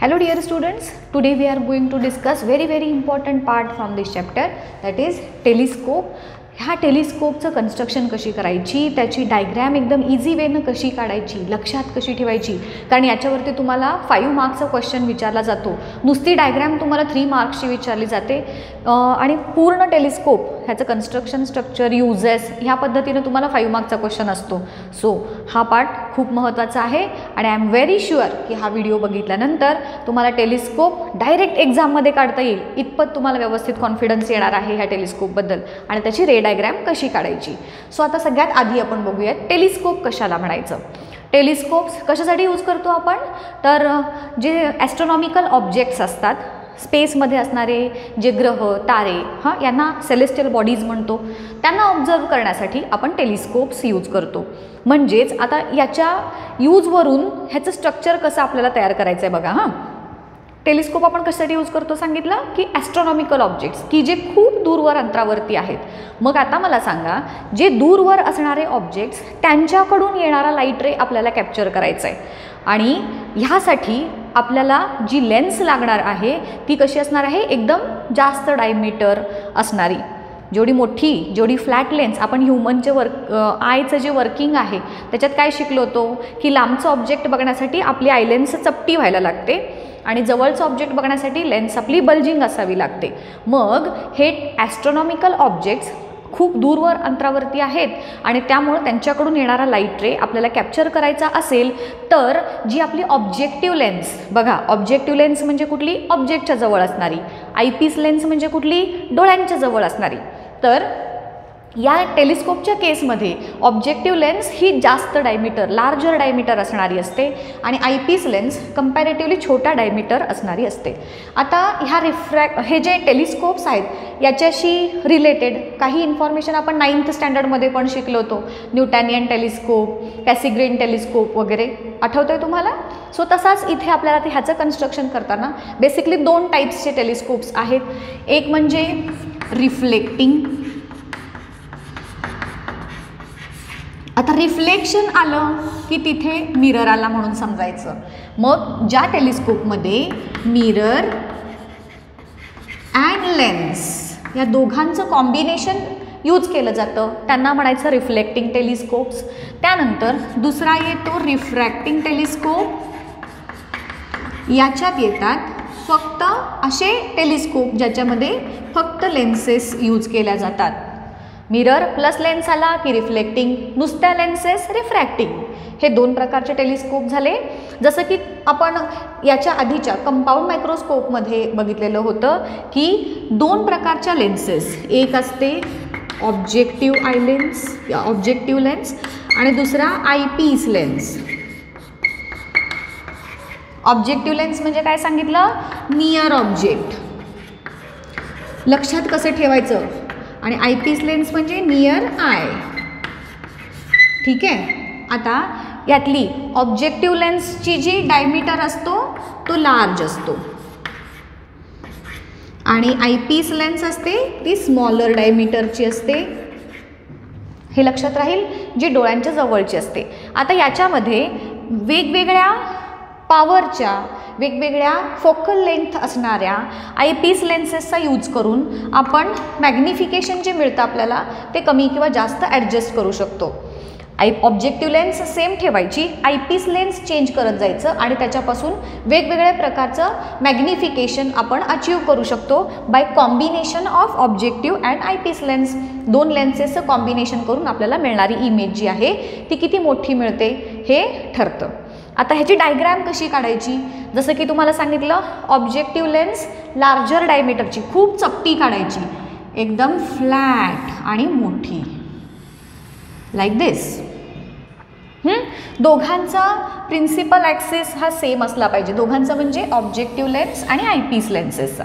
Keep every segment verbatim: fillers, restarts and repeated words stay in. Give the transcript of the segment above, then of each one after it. Hello dear students, today we are going to discuss very very important part from this chapter, that is telescope. ह्या टेलिस्कोपचं construction कशी करायची, त्याची diagram एकदम easy वेनं कशी काढायची, लक्षात कशी ठेवायची, कारण याच्यावरती तुम्हाला फाईव्ह मार्क्सचा क्वेश्चन विचारला जातो. नुसती डायग्रॅम तुम्हाला थ्री मार्क्सची विचारली जाते आणि पूर्ण टेलिस्कोप ह्याचं कन्स्ट्रक्शन, स्ट्रक्चर, युजेस ह्या पद्धतीने तुम्हाला फाईव्ह मार्क्सचा क्वेश्चन असतो. सो हा पार्ट खूप महत्त्वाचा आहे आणि आय एम व्हेरी शुअर की हा व्हिडिओ बघितल्यानंतर तुम्हाला टेलिस्कोप डायरेक्ट एक्झाममध्ये काढता येईल इतपत तुम्हाला व्यवस्थित कॉन्फिडन्स येणार आहे ह्या टेलिस्कोपबद्दल आणि त्याची रेड डायग्राम कशी काढायची. सो आता सगळ्यात आधी आपण बघूया टेलिस्कोप कशाला म्हणायचं. टेलिस्कोप्स कशासाठी यूज करतो आपण, तर जे ॲस्ट्रॉनॉमिकल ऑब्जेक्ट्स असतात, स्पेसमध्ये असणारे जे ग्रह, तारे, हां यांना सेलेस्टियल बॉडीज म्हणतो, त्यांना ऑब्झर्व करण्यासाठी आपण टेलिस्कोप्स यूज करतो. म्हणजेच आता याच्या यूजवरून ह्याचं स्ट्रक्चर कसं आपल्याला तयार करायचं आहे बघा. हां टेलिस्कोप आपण कशासाठी यूज करतो सांगितलं की ॲस्ट्रॉनॉमिकल ऑब्जेक्ट्स की जे खूप दूरवर अंतरावरती आहेत. मग आता मला सांगा, जे दूरवर असणारे ऑब्जेक्ट्स त्यांच्याकडून येणारा लाईट रे आपल्याला कॅप्चर करायचा आहे आणि ह्यासाठी आपल्याला जी लेन्स लागणार आहे ती कशी असणार आहे, एकदम जास्त डायमीटर असणारी. जेवढी मोठी, जेवढी फ्लॅट लेन्स, आपण ह्युमनचे वर्क आयचं जे वर्किंग आहे त्याच्यात काय शिकलो होतो की लांबचं ऑब्जेक्ट बघण्यासाठी आपली आय लेन्स चपटी व्हायला लागते आणि जवळचं ऑब्जेक्ट बघण्यासाठी लेन्स आपली बल्जिंग असावी लागते. मग हे ॲस्ट्रॉनॉमिकल ऑब्जेक्ट्स खूप दूरवर अंतरावरती आहेत आणि त्यामुळे त्यांच्याकडून येणारा लाईट रे आपल्याला कॅप्चर करायचा असेल तर जी आपली ऑब्जेक्टिव्ह लेन्स, बघा ऑब्जेक्टिव्ह लेन्स म्हणजे कुठली, ऑब्जेक्टच्या जवळ असणारी. आयपीस लेन्स म्हणजे कुठली, डोळ्यांच्या जवळ असणारी. तर या टेलिस्कोपच्या केसमध्ये ऑब्जेक्टिव्ह लेन्स ही जास्त डायमीटर, लार्जर डायमीटर असणारी असते आणि आयपीस लेन्स कंपॅरेटिव्हली छोटा डायमीटर असणारी असते. आता ह्या रिफ्रॅक्ट हे जे टेलिस्कोप्स आहेत याच्याशी रिलेटेड काही इन्फॉर्मेशन आपण नाइंथ स्टँडर्डमध्ये पण शिकलो होतो, न्यूटॅनियन टेलिस्कोप, कॅसिग्रेन टेलिस्कोप वगैरे आठवतं आहे तुम्हाला. सो तसाच इथे आपल्याला ते ह्याचं कन्स्ट्रक्शन करताना बेसिकली दोन टाईप्सचे टेलिस्कोप्स आहेत. एक म्हणजे रिफ्लेक्टिंग. आता रिफ्लेक्शन आलं की तिथे मिरर आला म्हणून समजायचं. मग ज्या टेलिस्कोपमध्ये मिरर अँड लेन्स या दोघांचं कॉम्बिनेशन यूज केलं जातं त्यांना म्हणायचं रिफ्लेक्टिंग टेलिस्कोप्स. त्यानंतर दुसरा येतो रिफ्रॅक्टिंग टेलिस्कोप. याच्यात येतात फक्त असे टेलिस्कोप ज्याच्यामध्ये फक्त लेन्सेस यूज केल्या जातात. मिरर प्लस लेन्स आला की रिफ्लेक्टिंग, नुसत्या लेन्सेस रिफ्रॅक्टिंग. हे दोन प्रकारचे टेलिस्कोप झाले. जसं की आपण याच्या आधीच्या कंपाऊंड मायक्रोस्कोपमध्ये बघितलेलं होतं की दोन प्रकारच्या लेन्सेस, एक असते objective eye lens, objective lens आणि दुसरा आयपीस लेन्स. ऑब्जेक्टिव्ह लेन्स म्हणजे काय सांगितलं, नियर ऑब्जेक्ट, लक्षात कसं ठेवायचं, आणि आयपीस लेन्स म्हणजे नियर आय. ठीक आहे. आता यातली ऑब्जेक्टिव्ह लेन्सची जी डायमीटर असतो तो लार्ज असतो आणि आयपीस लेन्स असते ती स्मॉलर डायमीटरची असते. हे लक्षात राहील, जी डोळ्यांच्या जवळची असते. आता याच्यामध्ये वेगवेगळ्या पावरच्या, वेगवेगळ्या फोकल लेंथ असणाऱ्या आयपीस लेन्सेसचा यूज करून आपण मॅग्निफिकेशन जे मिळतं आपल्याला ते कमी किंवा जास्त ॲडजस्ट करू शकतो. आय ऑब्जेक्टिव्ह लेन्स सेम ठेवायची, आयपीस लेन्स चेंज करत जायचं आणि त्याच्यापासून वेगवेगळ्या प्रकारचं मॅग्निफिकेशन आपण अचीव करू शकतो by combination of objective and eyepiece lens. दोन लेन्सेसचं कॉम्बिनेशन करून आपल्याला मिळणारी इमेज जी आहे ती किती मोठी मिळते हे ठरतं. आता ह्याची डायग्रॅम कशी काढायची, जसं की तुम्हाला सांगितलं ऑब्जेक्टिव्ह लेन्स लार्जर डायमीटरची खूप चपटी काढायची, एकदम फ्लॅट आणि मोठी, लाईक दिस. दोघांचा प्रिन्सिपल ॲक्सेस हा सेम असला पाहिजे, दोघांचा म्हणजे ऑब्जेक्टिव्ह लेन्स आणि आयपीस लेन्सेसचा.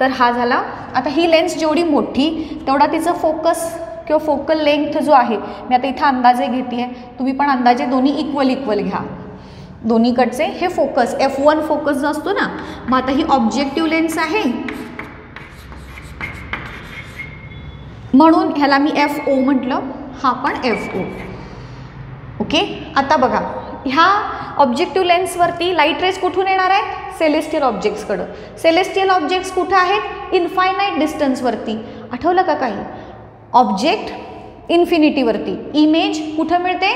तर हा झाला. आता ही लेन्स जेवढी मोठी तेवढा तिचं फोकस किंवा फोकल लेंथ जो आहे, मी आता इथं अंदाजे घेते आहे, तुम्ही पण अंदाजे दोन्ही इक्वल इक्वल घ्या दोन्हीकडचे. हे फोकस एफ वन फोकस जो असतो ना, मग आता ही ऑब्जेक्टिव्ह लेन्स आहे म्हणून ह्याला मी एफ ओ म्हटलं, हा पण एफ ओ. ओके. आता बघा ह्या ऑब्जेक्टिव्ह लेन्सवरती लाईट रेज कुठून येणार आहे? सेलेस्टियल ऑब्जेक्ट्सकडं. सेलेस्टियल ऑब्जेक्ट्स कुठं आहेत? इन्फायनाईट डिस्टन्सवरती. आठवलं का काही? ऑब्जेक्ट इन्फिनिटीवरती. इमेज कुठं मिळते?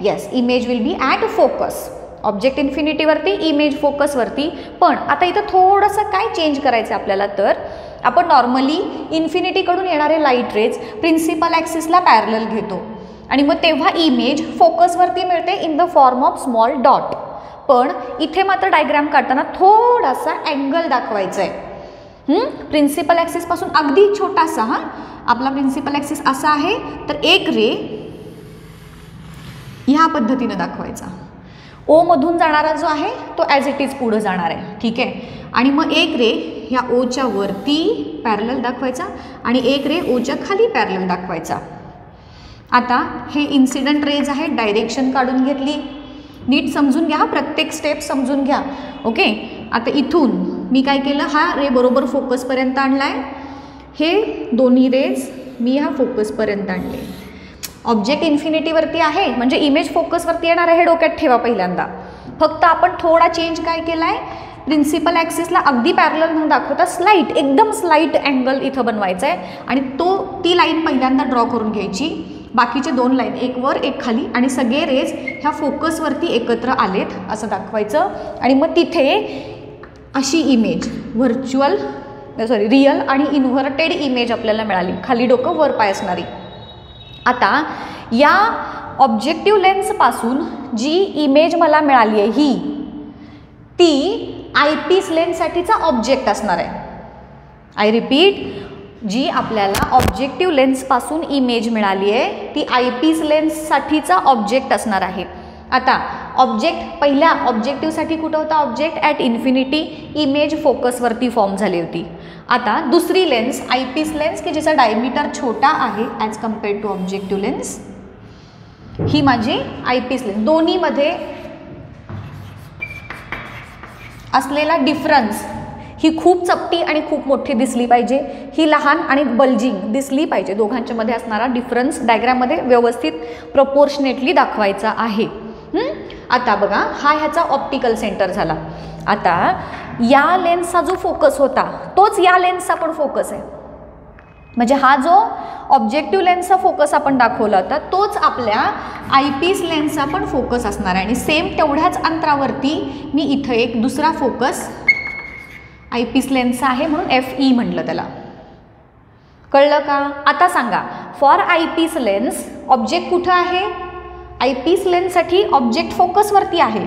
Yes, image will be at focus. Object इन्फिनिटीवरती, इमेज फोकसवरती. पण आता इथं थोडंसं काय चेंज करायचं आपल्याला, तर आपण नॉर्मली इन्फिनिटीकडून येणारे लाईट रेज प्रिन्सिपल ॲक्सिसला पॅरलल घेतो आणि मग तेव्हा इमेज फोकसवरती मिळते in the form of small dot. पण इथे मात्र डायग्राम काढताना थोडासा अँगल दाखवायचा आहे. प्रिन्सिपल ॲक्सिसपासून अगदी छोटासा. हां, आपला प्रिन्सिपल ॲक्सिस असा आहे तर एक रे ह्या पद्धतीनं दाखवायचा. ओमधून जाणारा जो आहे तो ॲज इट इज पुढं जाणार आहे, ठीक आहे. आणि मग एक रे ह्या ओच्या वरती पॅरलल दाखवायचा आणि एक रे ओच्या खाली पॅरलल दाखवायचा. आता हे इन्सिडेंट रेज आहे, डायरेक्शन काढून घेतली. नीट समजून घ्या, प्रत्येक स्टेप समजून घ्या. ओके, आता इथून मी काय केलं, हा रे बरोबर फोकसपर्यंत आणला आहे. हे दोन्ही रेज मी हा फोकसपर्यंत आणले. ऑब्जेक्ट इन्फिनिटीवरती आहे म्हणजे इमेज फोकसवरती येणार आहे, हे डोक्यात ठेवा पहिल्यांदा. फक्त आपण थोडा चेंज काय केला आहे, प्रिन्सिपल ॲक्सिसला अगदी पॅरलल न दाखवता स्लाईट, एकदम स्लाईट अँगल इथं बनवायचा आहे आणि तो ती लाईन पहिल्यांदा ड्रॉ करून घ्यायची. बाकीचे दोन लाईन, एक वर एक खाली, आणि सगळे रेज ह्या फोकसवरती एकत्र आलेत असं दाखवायचं. आणि मग तिथे अशी इमेज, व्हर्च्युअल सॉरी रिअल आणि इन्व्हर्टेड इमेज आपल्याला मिळाली, खाली डोकं वर पाय असणारी. आता या ऑब्जेक्टिव्ह लेन्सपासून जी इमेज मला मिळाली आहे ही, ती आयपीस लेन्ससाठीचा ऑब्जेक्ट असणार आहे. आय रिपीट, जी आपल्याला ऑब्जेक्टिव्ह लेन्सपासून इमेज मिळाली आहे ती आयपीस लेन्ससाठीचा ऑब्जेक्ट असणार आहे. आता ऑब्जेक्ट पहिला ऑब्जेक्टिव्हसाठी कुठं होता? ऑब्जेक्ट ॲट इन्फिनिटी, इमेज फोकसवरती फॉर्म झाली होती. आता दुसरी लेन्स आयपीस लेन्स की ज्याचा डायमीटर छोटा आहे as compared to objective lens, ही माझी आयपीस लेन्स. दोन्हीमध्ये असलेला डिफरन्स, ही खूप चपटी आणि खूप मोठी दिसली पाहिजे, ही लहान आणि बल्जिंग दिसली पाहिजे. दोघांच्यामध्ये असणारा डिफरन्स डायग्राममध्ये व्यवस्थित प्रपोर्शनेटली दाखवायचा आहे. आता बघा, हा ह्याचा ऑप्टिकल सेंटर झाला. आता या लेन्सचा जो फोकस होता तोच या लेन्सचा पण फोकस आहे. म्हणजे हा जो ऑब्जेक्टिव्ह लेन्सचा फोकस आपण दाखवला होता तोच आपल्या आयपीस लेन्सचा पण फोकस असणार आहे. आणि सेम तेवढ्याच अंतरावरती मी इथं एक दुसरा फोकस आयपीस लेन्सचा आहे म्हणून एफ ई म्हटलं त्याला. कळलं का? आता सांगा, फॉर आयपीस लेन्स ऑब्जेक्ट कुठं आहे? आयपीस लेन्ससाठी ऑब्जेक्ट फोकसवरती आहे.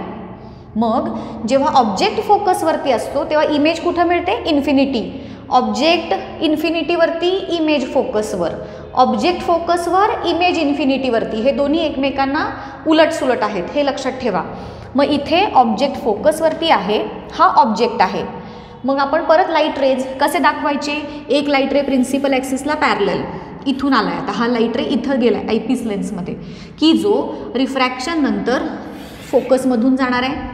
मग जेव्हा ऑब्जेक्ट फोकसवरती असतो तेव्हा इमेज कुठं मिळते? इन्फिनिटी. ऑब्जेक्ट इन्फिनिटीवरती, इमेज फोकसवर. ऑब्जेक्ट फोकसवर, इमेज इन्फिनिटीवरती. हे दोन्ही एकमेकांना उलटसुलट आहेत, हे लक्षात ठेवा. मग इथे ऑब्जेक्ट फोकसवरती आहे, हा ऑब्जेक्ट आहे. मग आपण परत लाईट रेज कसे दाखवायचे? एक लाईट रे प्रिन्सिपल ॲक्सिसला पॅरलल इथून आला आहे. आता हा लाईट रे इथं गेला आहे आयपीस लेन्समध्ये, की जो रिफ्रॅक्शन नंतर फोकसमधून जाणार आहे.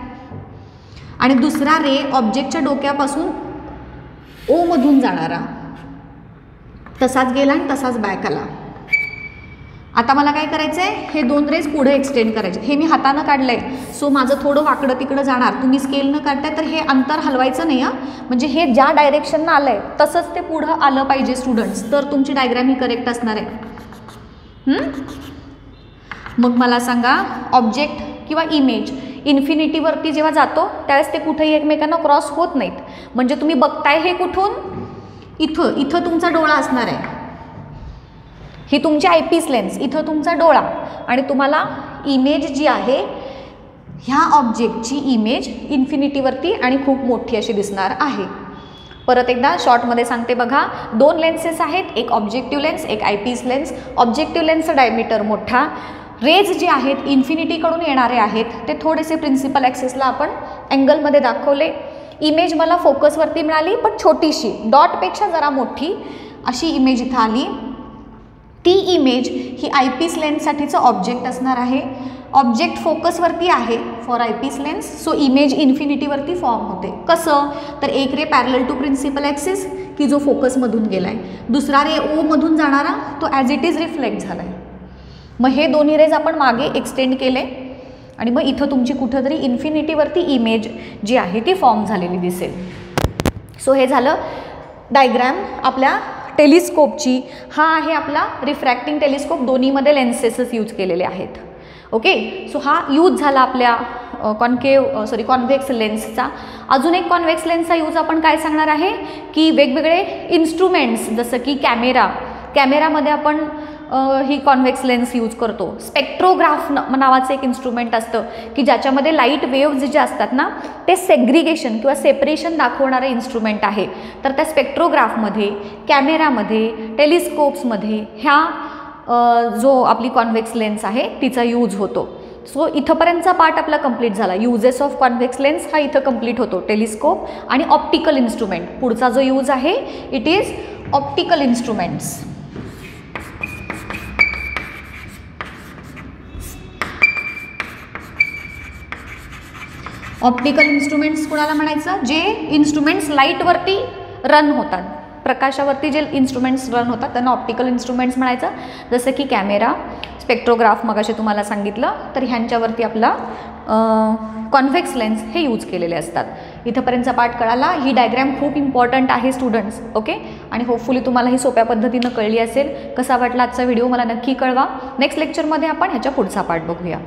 आणि दुसरा रे ऑब्जेक्टच्या डोक्यापासून ओमधून जाणारा तसाच गेला आणि तसाच बॅक आला. आता मला काय करायचं आहे, हे दोन रेज पुढे एक्सटेंड करायचे. हे मी हातानं काढलं आहे, सो माझं थोडं वाकडं तिकडं जाणार. तुम्ही स्केल न काढताय तर हे अंतर हलवायचं नाही. हां, म्हणजे हे ज्या डायरेक्शननं आलं आहे तसंच ते पुढं आलं पाहिजे स्टुडंट्स, तर तुमची डायग्राम ही करेक्ट असणार आहे. मग मला सांगा, ऑब्जेक्ट किंवा इमेज इन्फिनिटीवरती जेव्हा जातो त्यावेळेस ते कुठेही एकमेकांना क्रॉस होत नाहीत. म्हणजे तुम्ही बघताय हे कुठून, इथं इथं तुमचा डोळा असणार आहे, ही तुमची आयपीस लेन्स, इथं तुमचा डोळा. आणि तुम्हाला इमेज जी आहे ह्या ऑब्जेक्टची इमेज इन्फिनिटीवरती आणि खूप मोठी अशी दिसणार आहे. परत एकदा शॉर्टमध्ये सांगते बघा, दोन लेन्सेस आहेत, एक ऑब्जेक्टिव्ह लेन्स एक आयपीस लेन्स. ऑब्जेक्टिव्ह लेन्सचा डायमीटर मोठा, रेज जे आहेत इन्फिनिटीकडून येणारे आहेत ते थोडेसे प्रिन्सिपल ॲक्सिसला आपण अँगलमध्ये दाखवले. इमेज मला फोकसवरती मिळाली पण छोटीशी, डॉटपेक्षा जरा मोठी अशी इमेज इथं आली. ती इमेज ही आयपीस लेन्ससाठीचं ऑब्जेक्ट असणार आहे. ऑब्जेक्ट फोकसवरती आहे for eyepiece lens, so image इन्फिनिटीवरती फॉर्म होते. कसं तर, एक रे पॅरलल टू प्रिन्सिपल ॲक्सिस की जो फोकसमधून गेला आहे, दुसरा रे ओमधून जाणारा तो ॲज इट इज रिफ्लेक्ट झाला आहे. मग हे दोन्ही रेज आपण मागे एक्सटेंड केले. आणि मग इथं तुमची कुठेतरी इन्फिनिटीवरती इमेज जी आहे ती फॉर्म झालेली दिसेल। सो हे झालं डायग्राम आपल्या टेलिस्कोपची। हा आहे आपला रिफ्रॅक्टिंग टेलिस्कोप, दोन्हीमध्ये लेन्सेसेस यूज केलेले आहेत। ओके, सो हा यूज झाला आपल्या कॉन्केव सॉरी कॉन्व्हेक्स लेन्सचा। अजून एक कॉन्व्हेक्स लेन्सचा यूज आपण काय सांगणार आहे की वेगवेगळे इन्स्ट्रुमेंट्स जसं की कॅमेरा, कॅमेरामध्ये आपण ही कॉन्व्हेक्स लेन्स यूज करतो। स्पेक्ट्रोग्राफ नावाचं एक इन्स्ट्रुमेंट असतं की ज्याच्यामध्ये लाईट वेव्ज जे असतात ना ते सेग्रिगेशन किंवा सेपरेशन दाखवणारे इन्स्ट्रुमेंट आहे। तर त्या स्पेक्ट्रोग्राफमध्ये, कॅमेरामध्ये, टेलिस्कोप्समध्ये ह्या जो आपली कॉन्व्हेक्स लेन्स आहे तिचा यूज होतो। सो इथंपर्यंतचा पार्ट आपला कंप्लीट झाला। यूजेस ऑफ कॉन्व्हेक्स लेन्स हा इथं कंप्लीट होतो, टेलिस्कोप आणि ऑप्टिकल इन्स्ट्रुमेंट। पुढचा जो यूज आहे it is optical instruments. Optical instruments कोणाला म्हणायचं, जे इन्स्ट्रुमेंट्स लाईटवरती रन होतात, प्रकाशावरती जे इन्स्ट्रुमेंट्स रन होतात त्यांना ऑप्टिकल इन्स्ट्रुमेंट्स म्हणायचं। जसं की कॅमेरा, स्पेक्ट्रोग्राफ मगाशी तुम्हाला सांगितलं, तर ह्यांच्यावरती आपला कॉन्व्हेक्स लेन्स हे यूज केलेले असतात। इथंपर्यंतचा पार्ट कळाला। ही डायग्राम खूप इम्पॉर्टंट आहे स्टुडंट्स। ओके, आणि होपफुली तुम्हाला ही सोप्या पद्धतीनं कळली असेल। कसा वाटला आजचा व्हिडिओ मला नक्की कळवा। नेक्स्ट लेक्चरमध्ये आपण ह्याच्या पुढचा पार्ट बघूया।